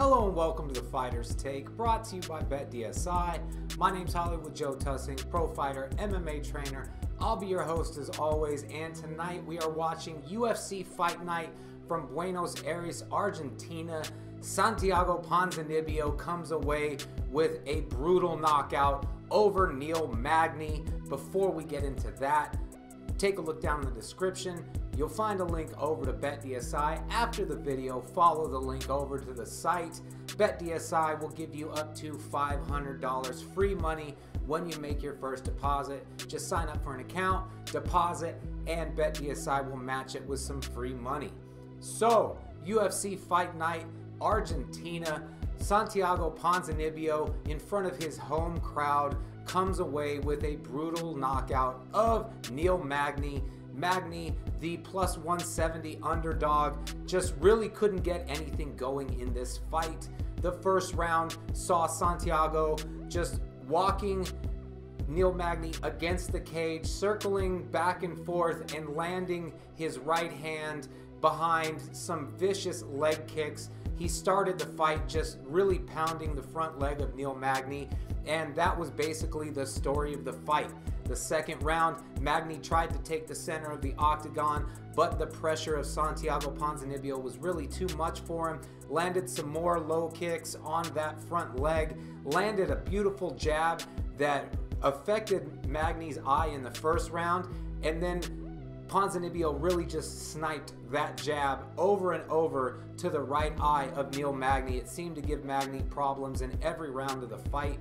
Hello and welcome to the Fighter's Take, brought to you by BetDSI. My name's Hollywood Joe Tussing, pro fighter, MMA trainer. I'll be your host as always, and tonight we are watching UFC Fight Night from Buenos Aires, Argentina. Santiago Ponzinibbio comes away with a brutal knockout over Neil Magny. Before we get into that, take a look down in the description. You'll find a link over to BetDSI. After the video, follow the link over to the site. BetDSI will give you up to $500 free money when you make your first deposit. Just sign up for an account, deposit, and BetDSI will match it with some free money. So, UFC Fight Night, Argentina. Santiago Ponzinibbio, in front of his home crowd, comes away with a brutal knockout of Neil Magny. Magny, the plus 170 underdog, just really couldn't get anything going in this fight. The first round saw Santiago just walking Neil Magny against the cage, circling back and forth and landing his right hand behind some vicious leg kicks. He started the fight just really pounding the front leg of Neil Magny, and that was basically the story of the fight. The second round, Magny tried to take the center of the octagon, but the pressure of Santiago Ponzinibbio was really too much for him. Landed some more low kicks on that front leg, landed a beautiful jab that affected Magny's eye in the first round, and then Ponzinibbio really just sniped that jab over and over to the right eye of Neil Magny. It seemed to give Magny problems in every round of the fight.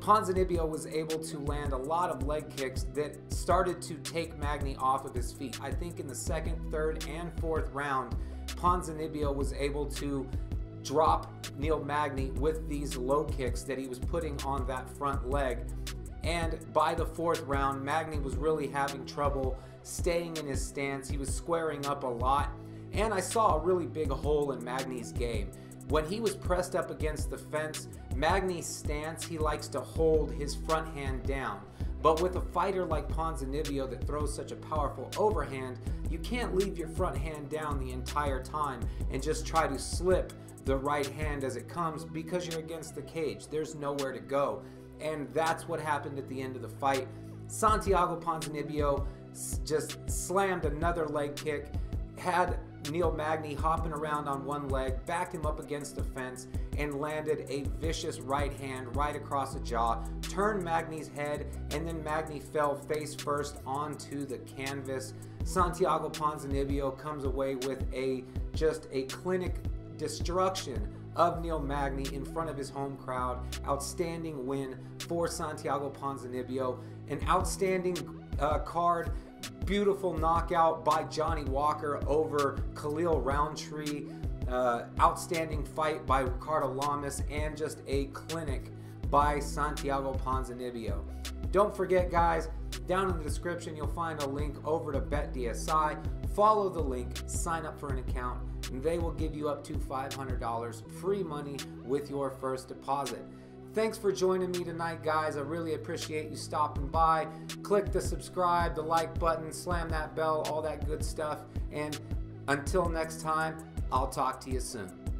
Ponzinibbio was able to land a lot of leg kicks that started to take Magny off of his feet. I think in the second, third, and fourth round, Ponzinibbio was able to drop Neil Magny with these low kicks that he was putting on that front leg. And by the fourth round, Magny was really having trouble staying in his stance. He was squaring up a lot. And I saw a really big hole in Magny's game. When he was pressed up against the fence, Magny's stance, he likes to hold his front hand down. But with a fighter like Ponzinibbio that throws such a powerful overhand, you can't leave your front hand down the entire time and just try to slip the right hand as it comes, because you're against the cage. There's nowhere to go. And that's what happened at the end of the fight. Santiago Ponzinibbio just slammed another leg kick, had Neil Magny hopping around on one leg, backed him up against the fence, and landed a vicious right hand right across the jaw, turned Magny's head, and then Magny fell face first onto the canvas. Santiago Ponzinibbio comes away with just a clinic destruction of Neil Magny in front of his home crowd. Outstanding win for Santiago Ponzinibbio. An outstanding card. Beautiful knockout by Johnny Walker over Khalil Roundtree. Outstanding fight by Ricardo Lamas, and just a clinic by Santiago Ponzinibbio. Don't forget, guys, down in the description you'll find a link over to BetDSI. Follow the link, sign up for an account, and they will give you up to $500 free money with your first deposit. Thanks for joining me tonight, guys. I really appreciate you stopping by. Click the subscribe, the like button, slam that bell, all that good stuff. And until next time, I'll talk to you soon.